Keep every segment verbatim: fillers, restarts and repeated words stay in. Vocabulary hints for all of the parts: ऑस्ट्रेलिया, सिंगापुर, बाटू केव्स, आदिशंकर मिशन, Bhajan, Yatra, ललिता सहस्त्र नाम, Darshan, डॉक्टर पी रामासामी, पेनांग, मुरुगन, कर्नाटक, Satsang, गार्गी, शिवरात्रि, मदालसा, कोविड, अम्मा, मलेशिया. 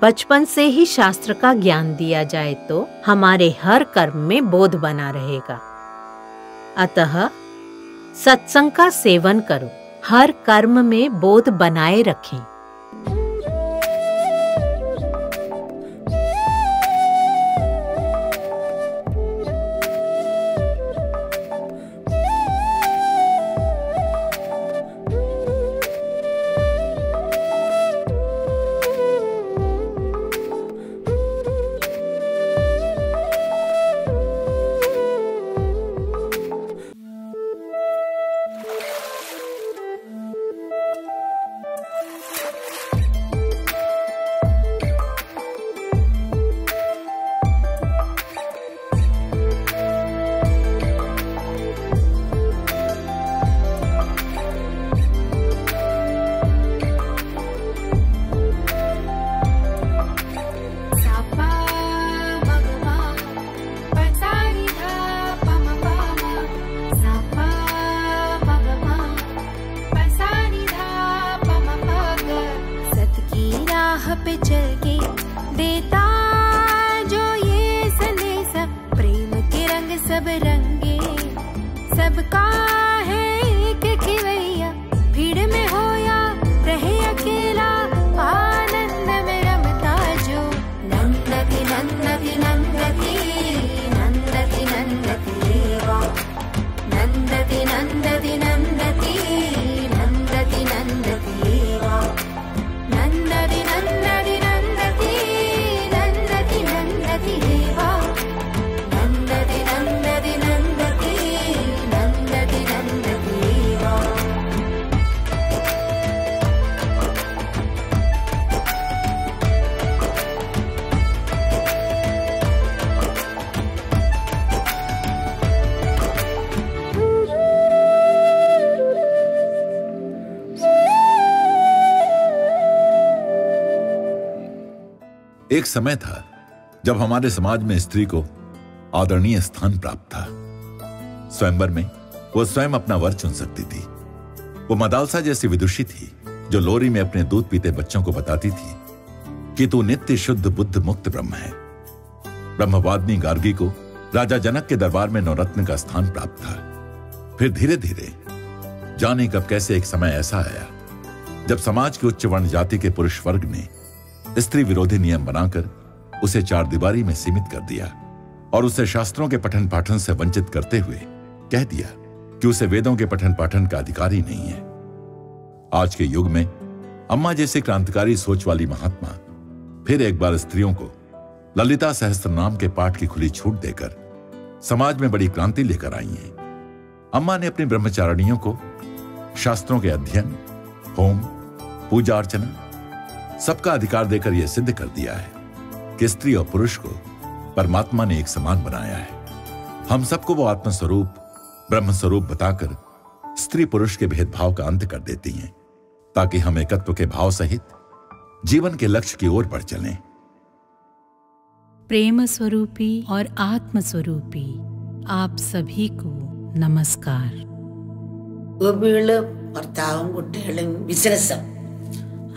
बचपन से ही शास्त्र का ज्ञान दिया जाए तो हमारे हर कर्म में बोध बना रहेगा। अतः सत्संग का सेवन करो, हर कर्म में बोध बनाए रखें। एक समय था जब हमारे समाज में स्त्री को आदरणीय स्थान प्राप्त था। स्वयंवर में वो स्वयं अपना वर चुन सकती थी। वो मदालसा जैसी विदुषी थी जो लोरी में अपने दूध पीते बच्चों को बताती थी कि तू नित्य शुद्ध बुद्ध मुक्त ब्रह्म है। ब्रह्मवादिनी गार्गी को राजा जनक के दरबार में नवरत्न का स्थान प्राप्त था। फिर धीरे धीरे जाने कब कैसे एक समय ऐसा आया जब समाज के उच्च वर्ण जाति के पुरुष वर्ग ने स्त्री विरोधी नियम बनाकर उसे चार दीवारी में सीमित कर दिया और उसे शास्त्रों के पठन पाठन से वंचित करते हुए कह दिया कि उसे वेदों के पठन पाठन का अधिकारी नहीं है। आज के युग में अम्मा जैसी क्रांतिकारी सोच वाली महात्मा फिर एक बार स्त्रियों को ललिता सहस्त्र नाम के पाठ की खुली छूट देकर समाज में बड़ी क्रांति लेकर आई है। अम्मा ने अपनी ब्रह्मचारिणियों को शास्त्रों के अध्ययन, होम, पूजा अर्चना सबका अधिकार देकर यह सिद्ध कर दिया है कि स्त्री और पुरुष को परमात्मा ने एक समान बनाया है। हम सबको वो आत्मस्वरूप, ब्रह्मस्वरूप बताकर स्त्री पुरुष के भेदभाव का अंत कर देती हैं, ताकि हम एकत्व के भाव सहित जीवन के लक्ष्य की ओर बढ़ चलें। प्रेम स्वरूपी और आत्मस्वरूपी आप सभी को नमस्कार।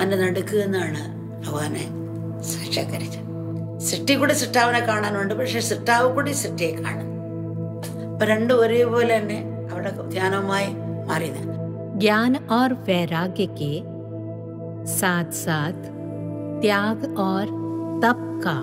अन्न भगवान साक्षात्कार सृष्टि कूड़ी सृष्टावे का पक्षे सृष्टाव कूड़ी सृष्टिये का ज्ञान और वैराग्य के साथ साथ त्याग और तप का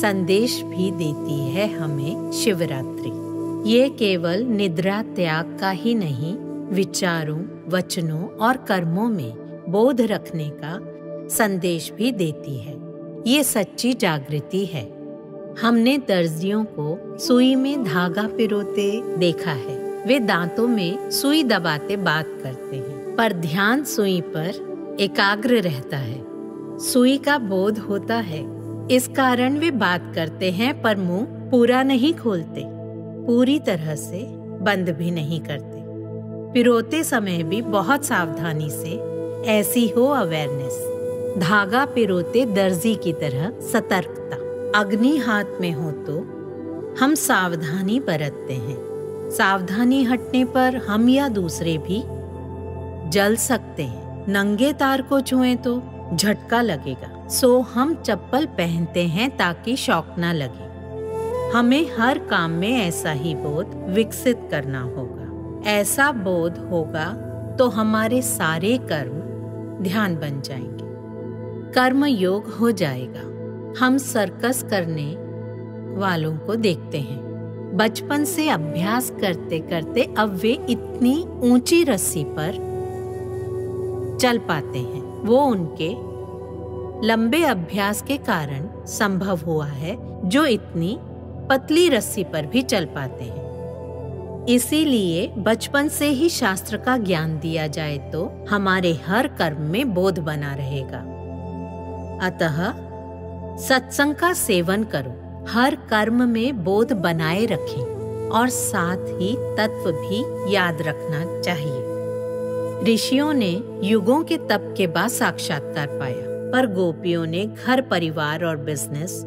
संदेश भी देती है हमें शिवरात्रि। ये केवल निद्रा त्याग का ही नहीं, विचारों, वचनों और कर्मों में बोध रखने का संदेश भी देती है। ये सच्ची जागृति है। हमने दर्जियों को सुई में धागा पिरोते देखा है। वे दांतों में सुई दबाते बात करते हैं, पर ध्यान सुई पर एकाग्र रहता है। सुई का बोध होता है, इस कारण वे बात करते हैं पर मुंह पूरा नहीं खोलते, पूरी तरह से बंद भी नहीं करते। पिरोते समय भी बहुत सावधानी से ऐसी हो अवेयरनेस। धागा पिरोते दर्जी की तरह सतर्कता। अग्नि हाथ में हो तो हम सावधानी बरतते हैं, सावधानी हटने पर हम या दूसरे भी जल सकते हैं। नंगे तार को छुएं तो झटका लगेगा, सो हम चप्पल पहनते हैं ताकि शॉक ना लगे। हमें हर काम में ऐसा ही बोध विकसित करना होगा। ऐसा बोध होगा तो हमारे सारे कर्म ध्यान बन जाएंगे, कर्म योग हो जाएगा। हम सर्कस करने वालों को देखते हैं, बचपन से अभ्यास करते करते अब वे इतनी ऊंची रस्सी पर चल पाते हैं। वो उनके लंबे अभ्यास के कारण संभव हुआ है, जो इतनी पतली रस्सी पर भी चल पाते हैं। इसीलिए बचपन से ही शास्त्र का ज्ञान दिया जाए तो हमारे हर कर्म में बोध बना रहेगा। अतः सत्संग का सेवन करो, हर कर्म में बोध बनाए रखें और साथ ही तत्व भी याद रखना चाहिए। ऋषियों ने युगों के तप के बाद साक्षात्कार पाया, पर गोपियों ने घर परिवार और बिजनेस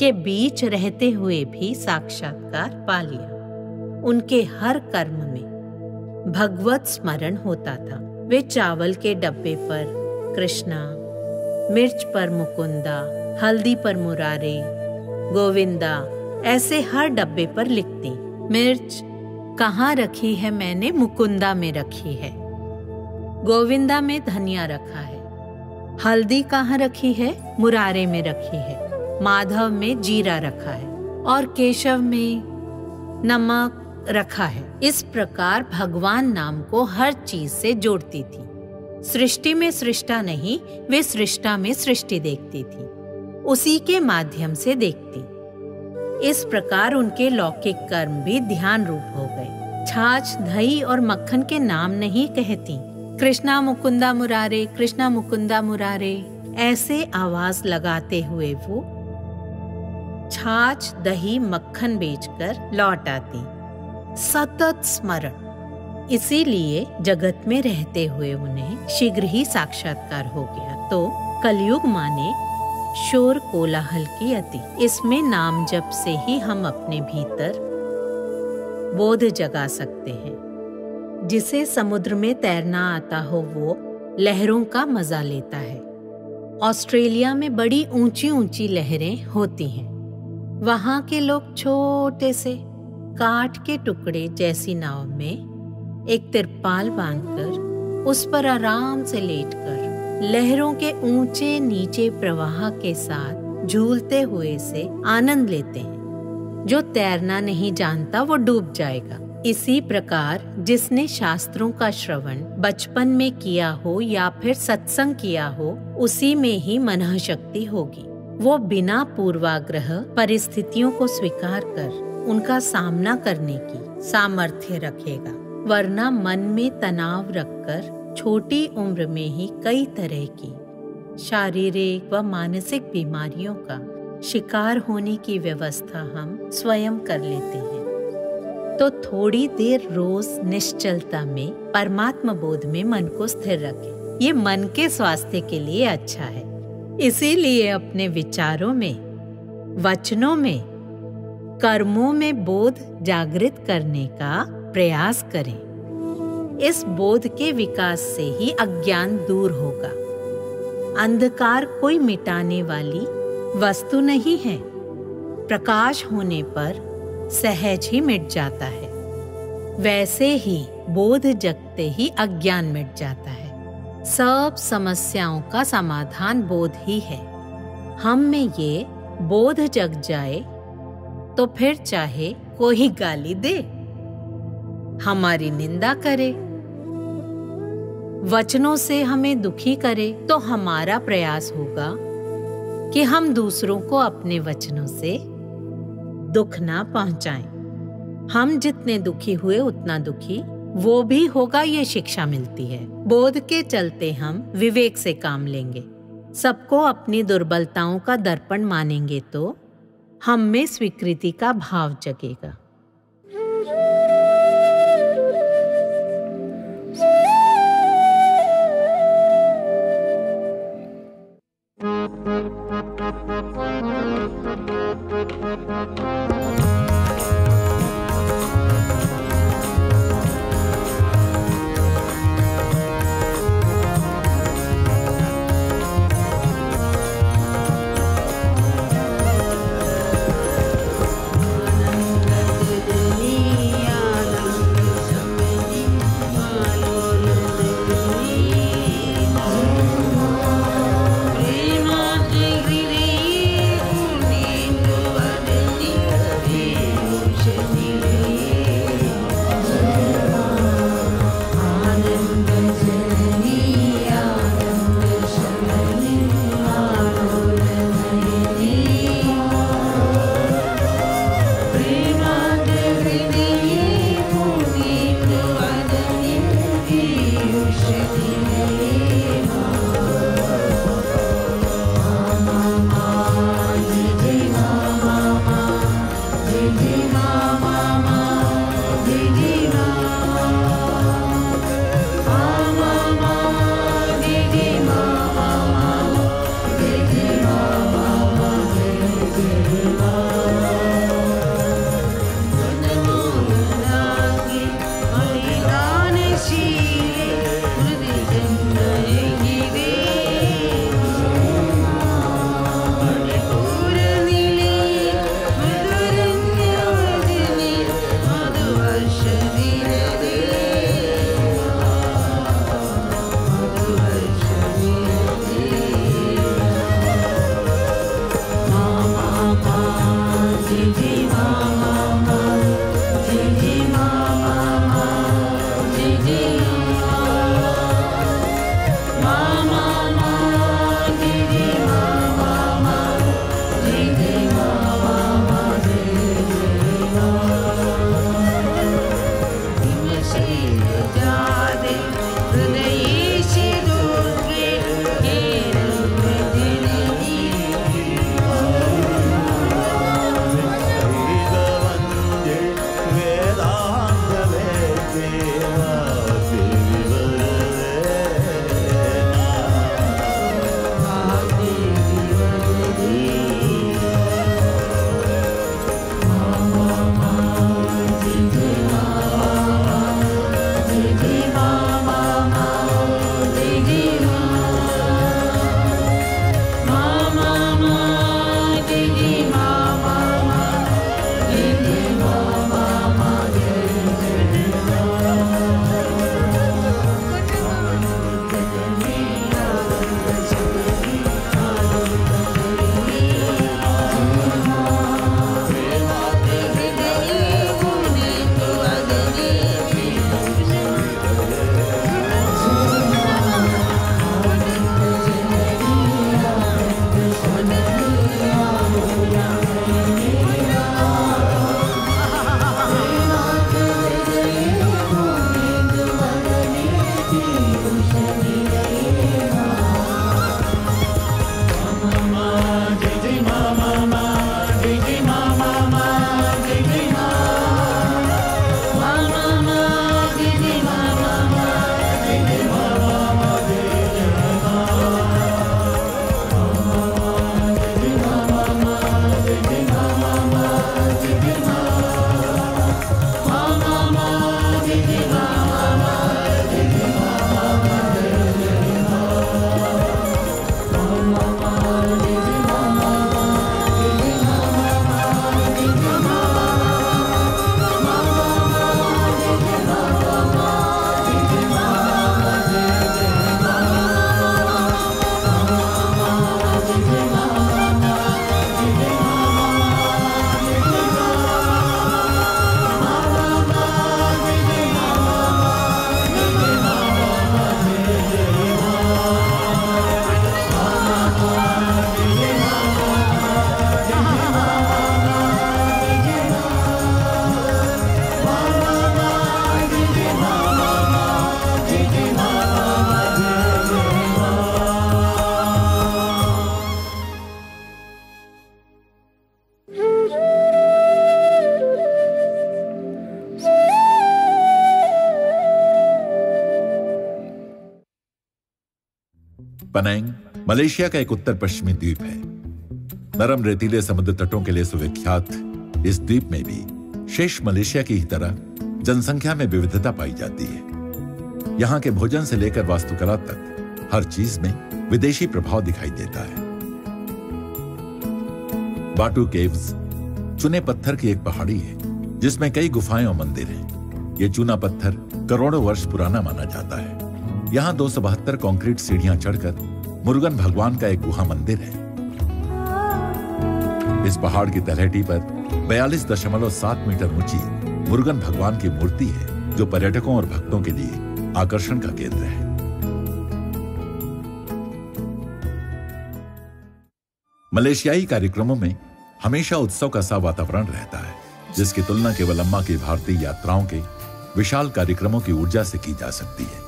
के बीच रहते हुए भी साक्षात्कार पा लिया। उनके हर कर्म में भगवत स्मरण होता था। वे चावल के डब्बे पर कृष्णा, मिर्च पर मुकुंदा, हल्दी पर मुरारे, गोविंदा ऐसे हर डब्बे पर लिखती। मिर्च कहाँ रखी है? मैंने मुकुंदा में रखी है। गोविंदा में धनिया रखा है। हल्दी कहाँ रखी है? मुरारे में रखी है। माधव में जीरा रखा है और केशव में नमक रखा है। इस प्रकार भगवान नाम को हर चीज से जोड़ती थी। सृष्टि में सृष्टा नहीं, वे सृष्टा में सृष्टि देखती थी, उसी के माध्यम से देखती। इस प्रकार उनके लौकिक कर्म भी ध्यान रूप हो गए। छाछ, दही और मक्खन के नाम नहीं कहती, कृष्णा मुकुंदा मुरारे, कृष्णा मुकुंदा मुरारे ऐसे आवाज लगाते हुए वो छाछ, दही, मक्खन बेचकर लौट आती। सतत स्मरण, इसीलिए जगत में रहते हुए उन्हें शीघ्र ही साक्षात्कार हो गया। तो कलयुग माने शोर कोलाहल की अति, इसमें नाम जप से ही हम अपने भीतर बोध जगा सकते हैं। जिसे समुद्र में तैरना आता हो वो लहरों का मजा लेता है। ऑस्ट्रेलिया में बड़ी ऊंची ऊंची लहरें होती हैं। वहां के लोग छोटे से काठ के टुकड़े जैसी नाव में एक तिरपाल बांधकर उस पर आराम से लेटकर लहरों के ऊंचे नीचे प्रवाह के साथ झूलते हुए से आनंद लेते हैं। जो तैरना नहीं जानता वो डूब जाएगा। इसी प्रकार जिसने शास्त्रों का श्रवण बचपन में किया हो या फिर सत्संग किया हो, उसी में ही मनः शक्ति होगी। वो बिना पूर्वाग्रह परिस्थितियों को स्वीकार कर उनका सामना करने की सामर्थ्य रखेगा, वरना मन में तनाव रखकर छोटी उम्र में ही कई तरह की शारीरिक व मानसिक बीमारियों का शिकार होने की व्यवस्था हम स्वयं कर लेते हैं। तो थोड़ी देर रोज निश्चलता में परमात्म बोध में मन को स्थिर रखें। ये मन के स्वास्थ्य के लिए अच्छा है। इसीलिए अपने विचारों में, वचनों में, कर्मों में बोध जागृत करने का प्रयास करें। इस बोध के विकास से ही अज्ञान दूर होगा। अंधकार कोई मिटाने वाली वस्तु नहीं है, प्रकाश होने पर सहज ही मिट जाता है। वैसे ही बोध जगते ही अज्ञान मिट जाता है। सब समस्याओं का समाधान बोध ही है। हम में ये बोध जग जाए तो फिर चाहे कोई गाली दे, हमारी निंदा करे, वचनों से हमें दुखी करे, तो हमारा प्रयास होगा कि हम दूसरों को अपने वचनों से दुख ना पहुंचाएं। हम जितने दुखी हुए उतना दुखी वो भी होगा, ये शिक्षा मिलती है। बोध के चलते हम विवेक से काम लेंगे, सबको अपनी दुर्बलताओं का दर्पण मानेंगे तो हम में स्वीकृति का भाव जगेगा। पेनांग मलेशिया का एक उत्तर पश्चिमी द्वीप है। नरम रेतीले समुद्र तटों के लिए सुविख्यात इस द्वीप में भी शेष मलेशिया की ही तरह जनसंख्या में विविधता पाई जाती है। यहाँ के भोजन से लेकर वास्तुकला तक हर चीज में विदेशी प्रभाव दिखाई देता है। बाटू केव्स चुने पत्थर की एक पहाड़ी है जिसमें कई गुफाएं और मंदिर हैं। ये चूना पत्थर करोड़ों वर्ष पुराना माना जाता है। यहाँ दो सौ बहत्तर कॉन्क्रीट सीढ़ियां चढ़कर मुरुगन भगवान का एक गुहा मंदिर है। इस पहाड़ की तलहटी पर बयालीस दशमलव सात मीटर ऊंची मुरुगन भगवान की मूर्ति है जो पर्यटकों और भक्तों के लिए आकर्षण का केंद्र है। मलेशियाई कार्यक्रमों में हमेशा उत्सव का सा वातावरण रहता है जिसकी तुलना केवल अम्मा की भारतीय यात्राओं के विशाल कार्यक्रमों की ऊर्जा से की जा सकती है।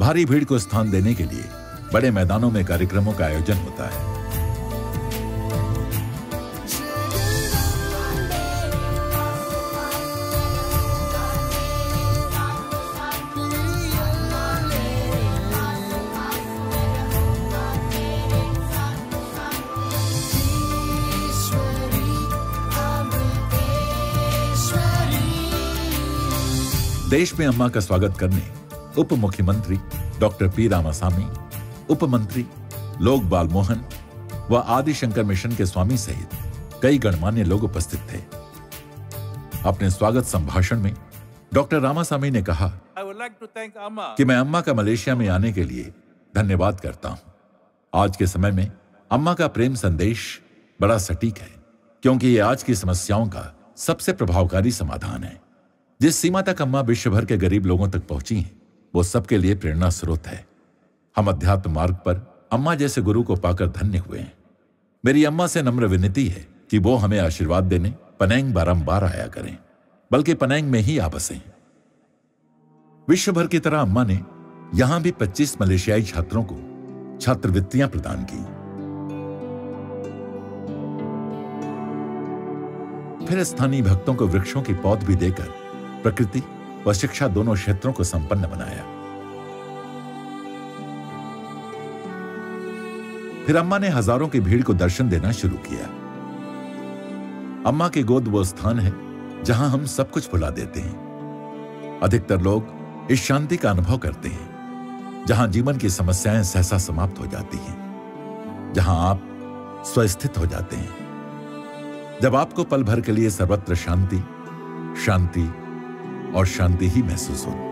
भारी भीड़ को स्थान देने के लिए बड़े मैदानों में कार्यक्रमों का आयोजन होता है। देश में अम्मा का स्वागत करने उप मुख्यमंत्री डॉक्टर पी रामासामी, उप मंत्री लोक बाल मोहन व आदिशंकर मिशन के स्वामी सहित कई गणमान्य लोग उपस्थित थे। अपने स्वागत संभाषण में डॉक्टर रामासामी ने कहा कि मैं अम्मा का मलेशिया में आने के लिए धन्यवाद करता हूँ। आज के समय में अम्मा का प्रेम संदेश बड़ा सटीक है क्योंकि ये आज की समस्याओं का सबसे प्रभावकारी समाधान है। जिस सीमा तक अम्मा विश्व भर के गरीब लोगों तक पहुंची हैं, वो सबके लिए प्रेरणा स्रोत है। हम अध्यात्म मार्ग पर अम्मा जैसे गुरु को पाकर धन्य हुए हैं। मेरी अम्मा से नम्र विनती है कि वो हमें आशीर्वाद देने पेनांग बारंबार आया करें, बल्कि पेनांग में ही आ बसें। विश्व भर की तरह अम्मा ने यहां भी पच्चीस मलेशियाई छात्रों को छात्रवृत्तियां प्रदान की। फिर स्थानीय भक्तों को वृक्षों की पौध भी देकर प्रकृति व शिक्षा दोनों क्षेत्रों को संपन्न बनाया। फिर अम्मा ने हजारों की भीड़ को दर्शन देना शुरू किया। अम्मा की गोद वो स्थान है जहां हम सब कुछ भुला देते हैं। अधिकतर लोग इस शांति का अनुभव करते हैं जहां जीवन की समस्याएं सहसा समाप्त हो जाती हैं, जहां आप स्वस्थित हो जाते हैं, जब आपको पल भर के लिए सर्वत्र शांति शांति और शांति ही महसूस हो।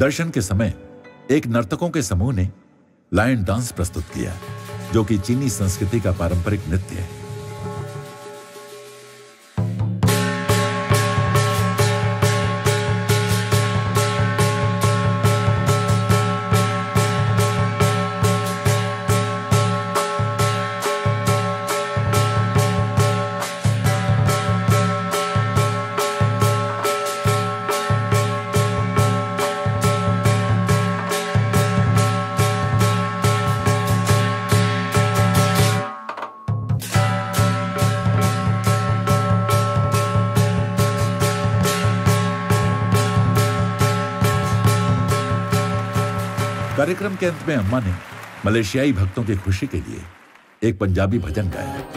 दर्शन के समय एक नर्तकों के समूह ने लायन डांस प्रस्तुत किया जो कि चीनी संस्कृति का पारंपरिक नृत्य है। कार्यक्रम के अंत में अम्मा ने मलेशियाई भक्तों की खुशी के लिए एक पंजाबी भजन गाया।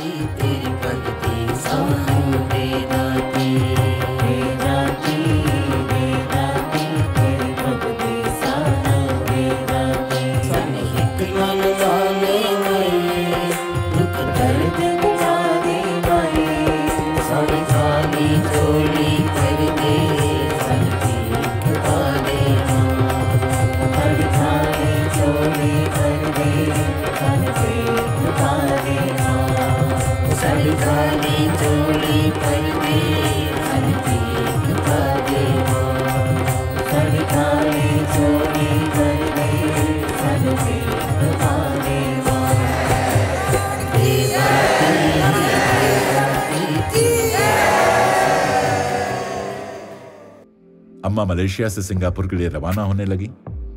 अम्मा मलेशिया से सिंगापुर के लिए रवाना होने लगी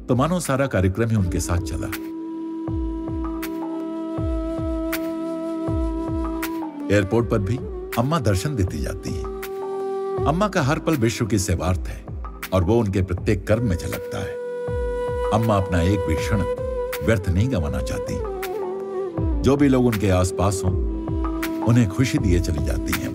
तो मानो सारा कार्यक्रम ही उनके साथ चला। एयरपोर्ट पर भी अम्मा दर्शन देती जाती हैं। अम्मा का हर पल विश्व की सेवार्थ है और वो उनके प्रत्येक कर्म में झलकता है। अम्मा अपना एक भी क्षण व्यर्थ नहीं गंवाना चाहती। जो भी लोग उनके आसपास हों उन्हें खुशी दिए चली जाती है।